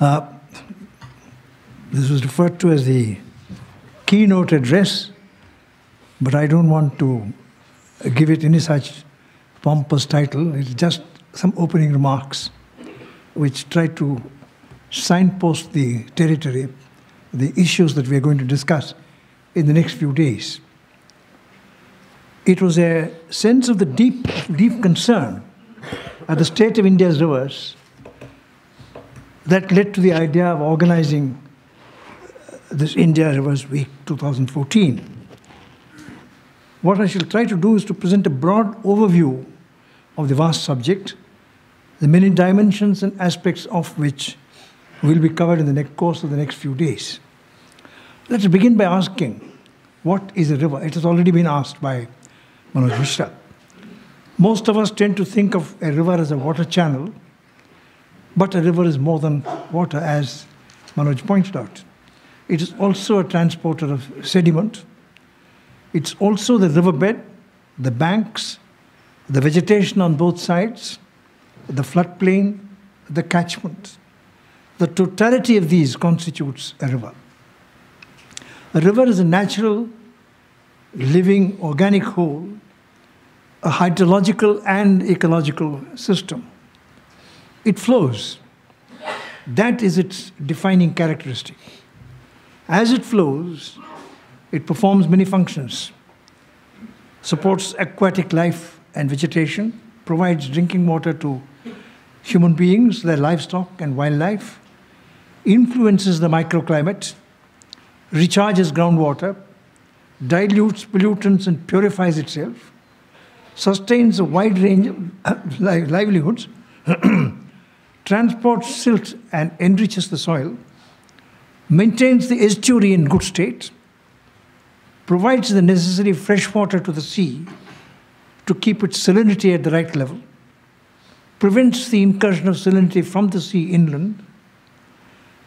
This was referred to as the keynote address, but I don't want to give it any such pompous title. It's just some opening remarks which try to signpost the territory, the issues that we are going to discuss in the next few days. It was a sense of the deep concern at the state of India's rivers that led to the idea of organizing this India Rivers Week 2014. What I shall try to do is to present a broad overview of the vast subject, the many dimensions and aspects of which will be covered in the course of the next few days. Let's begin by asking, what is a river? It has already been asked by Manoj Mishra. Most of us tend to think of a river as a water channel, but a river is more than water, as Manoj pointed out. It is also a transporter of sediment. It's also the riverbed, the banks, the vegetation on both sides, the floodplain, the catchment. The totality of these constitutes a river. A river is a natural, living, organic whole, a hydrological and ecological system. It flows. That is its defining characteristic. As it flows, it performs many functions, supports aquatic life and vegetation, provides drinking water to human beings, their livestock and wildlife, influences the microclimate, recharges groundwater, dilutes pollutants and purifies itself, sustains a wide range of livelihoods, transports silt and enriches the soil, maintains the estuary in good state, provides the necessary fresh water to the sea to keep its salinity at the right level, prevents the incursion of salinity from the sea inland,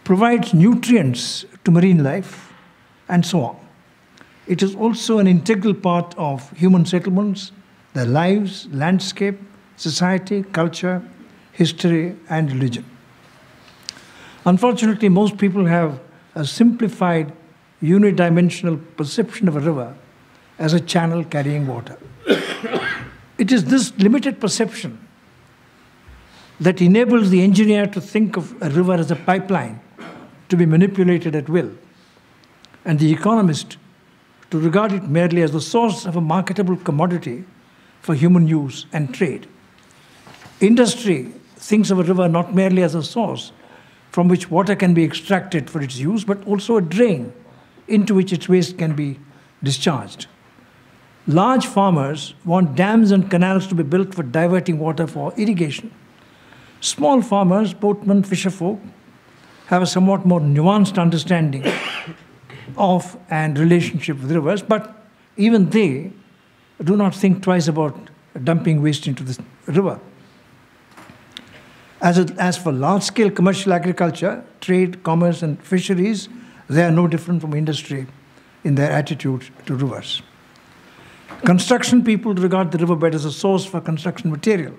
provides nutrients to marine life, and so on. It is also an integral part of human settlements, their lives, landscape, society, culture, history, and religion. Unfortunately, most people have a simplified, unidimensional perception of a river as a channel carrying water. It is this limited perception that enables the engineer to think of a river as a pipeline to be manipulated at will, and the economist to regard it merely as the source of a marketable commodity for human use and trade. Industry thinks of a river not merely as a source from which water can be extracted for its use, but also a drain into which its waste can be discharged. Large farmers want dams and canals to be built for diverting water for irrigation. Small farmers, boatmen, fisherfolk, have a somewhat more nuanced understanding of and relationship with rivers, but even they do not think twice about dumping waste into the river. As for large-scale commercial agriculture, trade, commerce, and fisheries, they are no different from industry in their attitude to rivers. Construction people regard the riverbed as a source for construction material.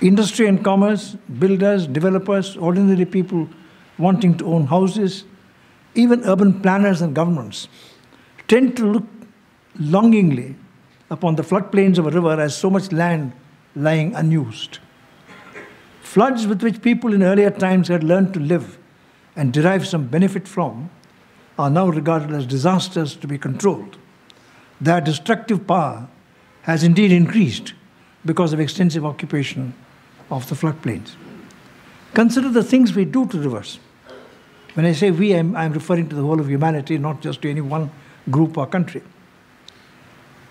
Industry and commerce, builders, developers, ordinary people wanting to own houses, even urban planners and governments tend to look longingly upon the floodplains of a river as so much land lying unused. Floods with which people in earlier times had learned to live and derive some benefit from are now regarded as disasters to be controlled. Their destructive power has indeed increased because of extensive occupation of the floodplains. Consider the things we do to rivers. When I say we, I'm referring to the whole of humanity, not just to any one group or country.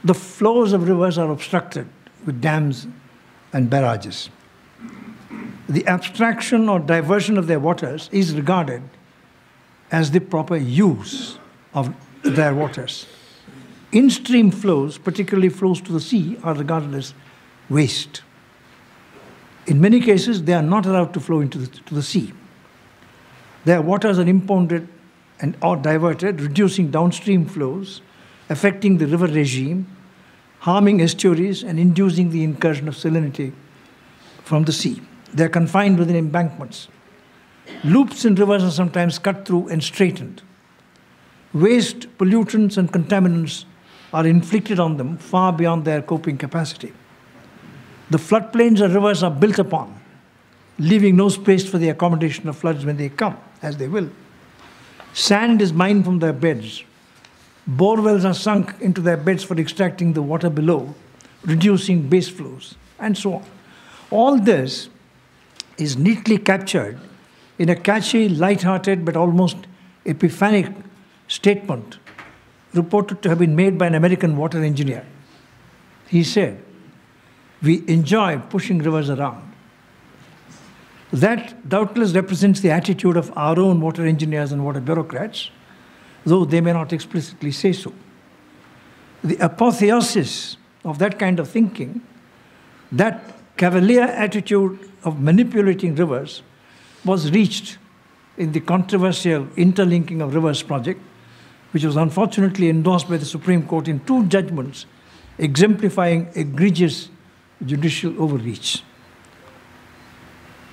The flows of rivers are obstructed with dams and barrages. The abstraction or diversion of their waters is regarded as the proper use of their waters. In-stream flows, particularly flows to the sea, are regarded as waste. In many cases, they are not allowed to flow into the sea. Their waters are impounded and or diverted, reducing downstream flows, affecting the river regime, harming estuaries, and inducing the incursion of salinity from the sea. They are confined within embankments. Loops in rivers are sometimes cut through and straightened. Waste, pollutants, and contaminants are inflicted on them far beyond their coping capacity. The floodplains and rivers are built upon, leaving no space for the accommodation of floods when they come, as they will. Sand is mined from their beds. Bore wells are sunk into their beds for extracting the water below, reducing base flows, and so on. All this is neatly captured in a catchy, light-hearted, but almost epiphanic statement reported to have been made by an American water engineer. He said, "We enjoy pushing rivers around." That doubtless represents the attitude of our own water engineers and water bureaucrats, though they may not explicitly say so. The apotheosis of that kind of thinking, that cavalier attitude of manipulating rivers, was reached in the controversial interlinking of rivers project, which was unfortunately endorsed by the Supreme Court in 2 judgments exemplifying egregious judicial overreach.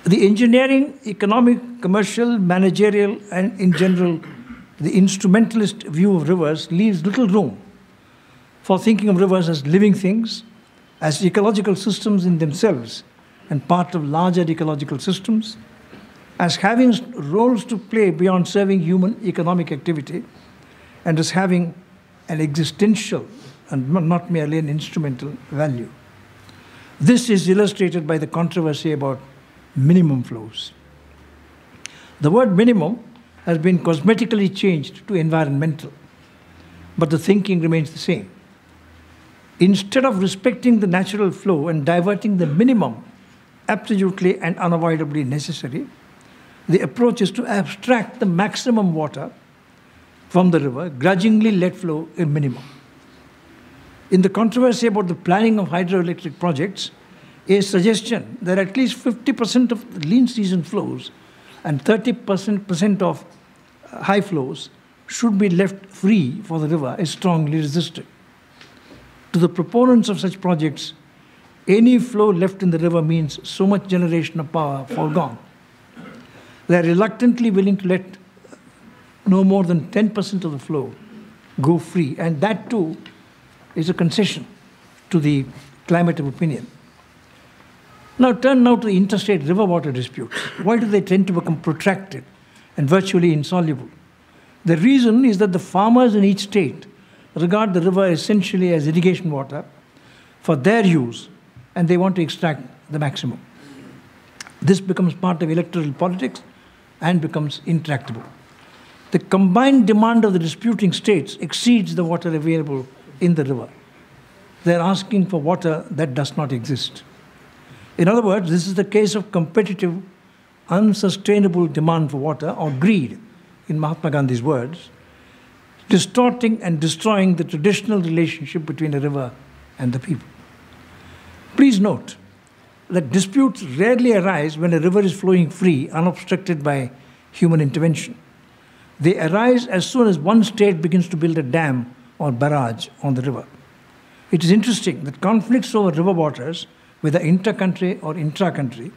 The engineering, economic, commercial, managerial, and in general, the instrumentalist view of rivers leaves little room for thinking of rivers as living things, as ecological systems in themselves and part of larger ecological systems, as having roles to play beyond serving human economic activity, and as having an existential and not merely an instrumental value. This is illustrated by the controversy about minimum flows. The word minimum has been cosmetically changed to environmental, but the thinking remains the same. Instead of respecting the natural flow and diverting the minimum absolutely and unavoidably necessary, the approach is to abstract the maximum water from the river, grudgingly let flow a minimum. In the controversy about the planning of hydroelectric projects, a suggestion that at least 50% of the lean season flows and 30% of high flows should be left free for the river is strongly resisted. To the proponents of such projects, any flow left in the river means so much generation of power foregone. They are reluctantly willing to let no more than 10% of the flow go free, and that too is a concession to the climate of opinion. Now turn now to the interstate river water disputes. Why do they tend to become protracted and virtually insoluble? The reason is that the farmers in each state regard the river essentially as irrigation water for their use, and they want to extract the maximum. This becomes part of electoral politics and becomes intractable. The combined demand of the disputing states exceeds the water available in the river. They're asking for water that does not exist. In other words, this is the case of competitive, unsustainable demand for water, or greed, in Mahatma Gandhi's words, distorting and destroying the traditional relationship between a river and the people. Please note that disputes rarely arise when a river is flowing free, unobstructed by human intervention. They arise as soon as one state begins to build a dam or barrage on the river. It is interesting that conflicts over river waters, whether inter-country or intra-country,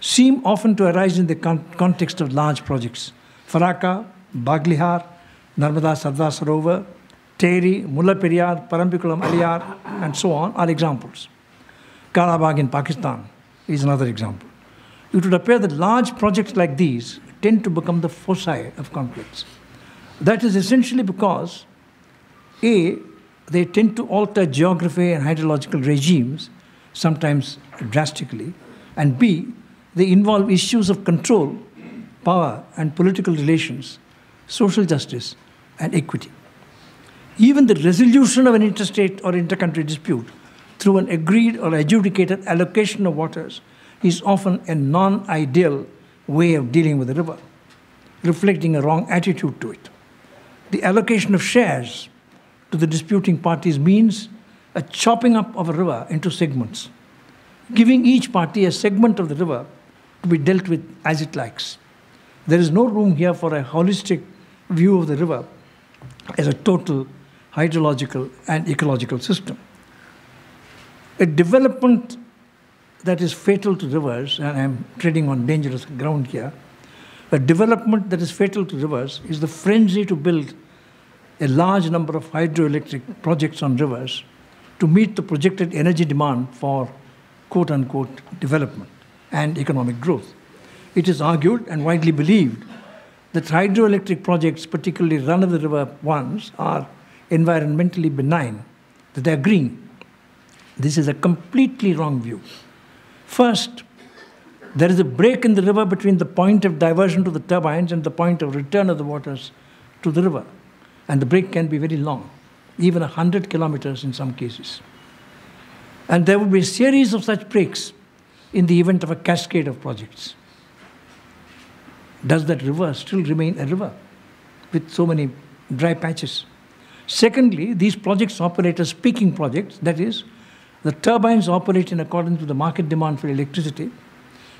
seem often to arise in the context of large projects. Farakka, Baglihar, Narmada Sardar Sarovar, Tehri, Mulla Periyar, Parambikulam Aliyar, and so on are examples. Kalabagh in Pakistan is another example. It would appear that large projects like these tend to become the foci of conflicts. That is essentially because, A, they tend to alter geography and hydrological regimes, sometimes drastically, and B, they involve issues of control, power, and political relations, social justice, and equity. Even the resolution of an interstate or inter-country dispute through an agreed or adjudicated allocation of waters is often a non-ideal way of dealing with the river, reflecting a wrong attitude to it. The allocation of shares to the disputing parties means a chopping up of a river into segments, giving each party a segment of the river to be dealt with as it likes. There is no room here for a holistic view of the river as a total hydrological and ecological system. A development that is fatal to rivers, and I'm treading on dangerous ground here, The development that is fatal to rivers is the frenzy to build a large number of hydroelectric projects on rivers to meet the projected energy demand for quote-unquote development and economic growth. It is argued and widely believed that hydroelectric projects, particularly run-of-the-river ones, are environmentally benign, that they are green. This is a completely wrong view. First, there is a break in the river between the point of diversion to the turbines and the point of return of the waters to the river. And the break can be very long, even 100 kilometers in some cases. And there will be a series of such breaks in the event of a cascade of projects. Does that river still remain a river with so many dry patches? Secondly, these projects operate as peaking projects. That is, the turbines operate in accordance with the market demand for electricity,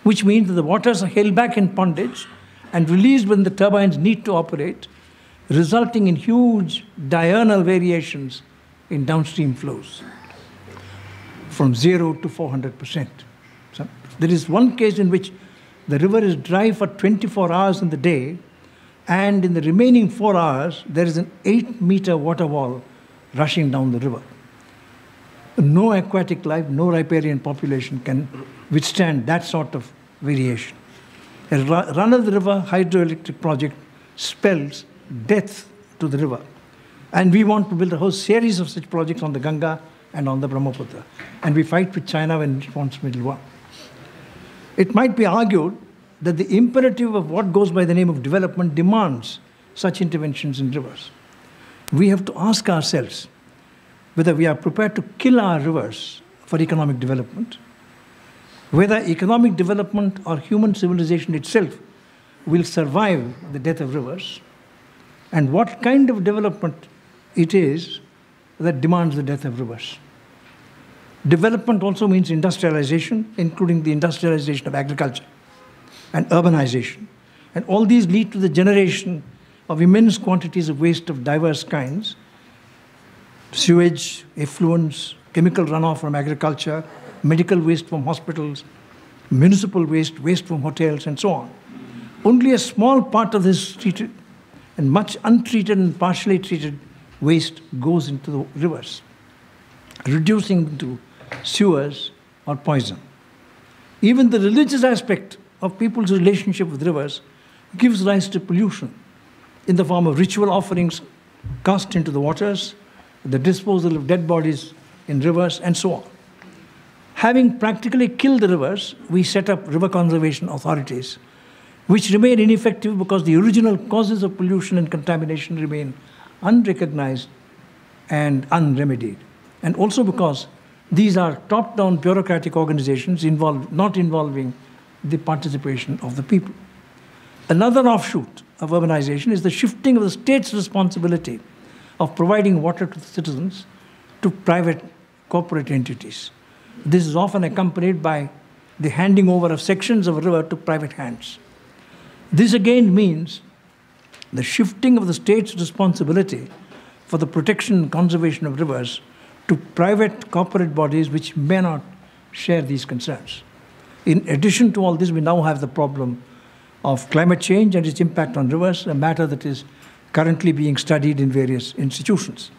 which means that the waters are held back in pondage and released when the turbines need to operate, resulting in huge diurnal variations in downstream flows, from 0 to 400%. So there is one case in which the river is dry for 24 hours in the day, and in the remaining 4 hours, there is an 8-meter water wall rushing down the river. No aquatic life, no riparian population can withstand that sort of variation. A run-of-the-river hydroelectric project spells death to the river. And we want to build a whole series of such projects on the Ganga and on the Brahmaputra. And we fight with China when it wants middle one. It might be argued that the imperative of what goes by the name of development demands such interventions in rivers. We have to ask ourselves whether we are prepared to kill our rivers for economic development, whether economic development or human civilization itself will survive the death of rivers, and what kind of development it is that demands the death of rivers. Development also means industrialization, including the industrialization of agriculture and urbanization. And all these lead to the generation of immense quantities of waste of diverse kinds: sewage, effluents, chemical runoff from agriculture, medical waste from hospitals, municipal waste, waste from hotels, and so on. Only a small part of this treated and much untreated and partially treated waste goes into the rivers, reducing them to sewers or poison. Even the religious aspect of people's relationship with rivers gives rise to pollution in the form of ritual offerings cast into the waters, the disposal of dead bodies in rivers, and so on. Having practically killed the rivers, we set up river conservation authorities, which remain ineffective because the original causes of pollution and contamination remain unrecognized and unremedied. And also because these are top-down bureaucratic organizations not involving the participation of the people. Another offshoot of urbanization is the shifting of the state's responsibility of providing water to the citizens to private corporate entities. This is often accompanied by the handing over of sections of a river to private hands. This again means the shifting of the state's responsibility for the protection and conservation of rivers to private corporate bodies which may not share these concerns. In addition to all this, we now have the problem of climate change and its impact on rivers, a matter that is currently being studied in various institutions.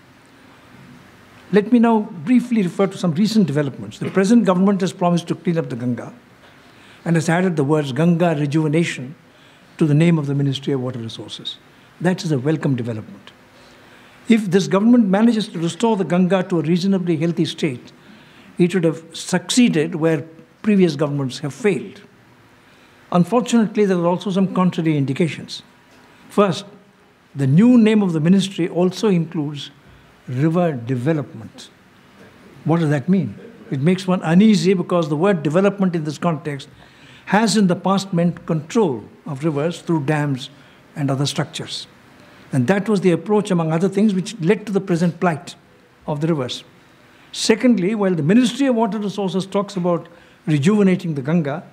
Let me now briefly refer to some recent developments. The present government has promised to clean up the Ganga and has added the words Ganga Rejuvenation to the name of the Ministry of Water Resources. That is a welcome development. If this government manages to restore the Ganga to a reasonably healthy state, it would have succeeded where previous governments have failed. Unfortunately, there are also some contrary indications. First, the new name of the ministry also includes river development. What does that mean? It makes one uneasy because the word development in this context has in the past meant control of rivers through dams and other structures. And that was the approach, among other things, which led to the present plight of the rivers. Secondly, while the Ministry of Water Resources talks about rejuvenating the Ganga,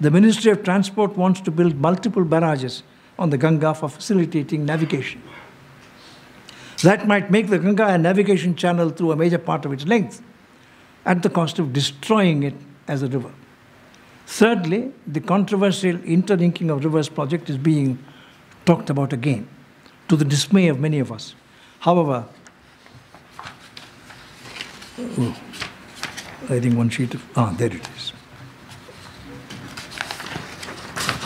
the Ministry of Transport wants to build multiple barrages on the Ganga for facilitating navigation. That might make the Ganga a navigation channel through a major part of its length, at the cost of destroying it as a river. Thirdly, the controversial interlinking of rivers project is being talked about again, to the dismay of many of us. However, I think one sheet of, there it is.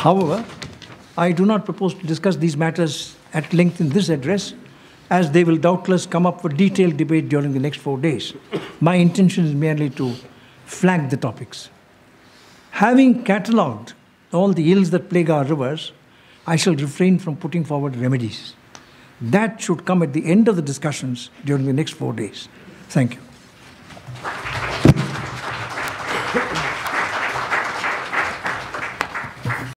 However, I do not propose to discuss these matters at length in this address, as they will doubtless come up for detailed debate during the next 4 days. My intention is merely to flag the topics. Having catalogued all the ills that plague our rivers, I shall refrain from putting forward remedies. That should come at the end of the discussions during the next 4 days. Thank you.